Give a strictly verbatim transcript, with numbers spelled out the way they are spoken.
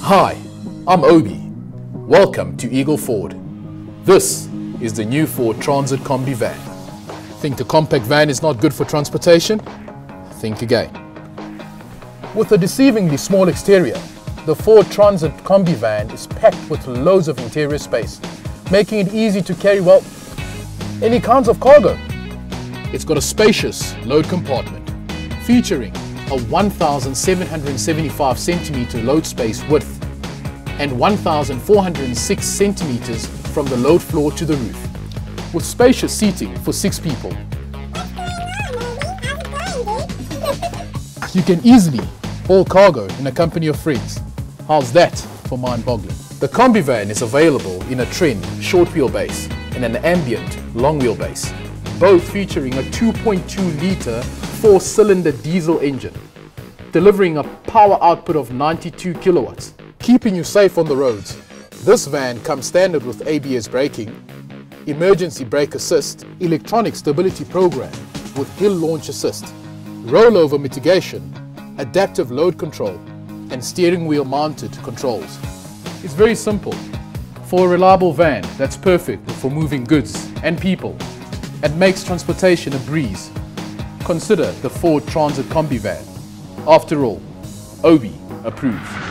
Hi, I'm Obi. Welcome to Eagle Ford. This is the new Ford Transit Kombi Van. Think the compact van is not good for transportation? Think again. With a deceivingly small exterior, the Ford Transit Kombi Van is packed with loads of interior space, making it easy to carry, well, any kinds of cargo. It's got a spacious load compartment, featuring a one thousand seven hundred seventy-five centimeter load space width and one thousand four hundred six centimeters from the load floor to the roof, with spacious seating for six people. You can easily haul cargo in a company of friends. How's that for mind-boggling? The Kombi Van is available in a trim short wheelbase and an ambient long wheelbase, both featuring a two point two litre four-cylinder diesel engine, delivering a power output of ninety-two kilowatts, keeping you safe on the roads. This van comes standard with A B S braking, emergency brake assist, electronic stability program with hill launch assist, rollover mitigation, adaptive load control, and steering wheel mounted controls. It's very simple. For a reliable van that's perfect for moving goods and people and makes transportation a breeze, consider the Ford Transit Kombi Van. After all, Obi approves.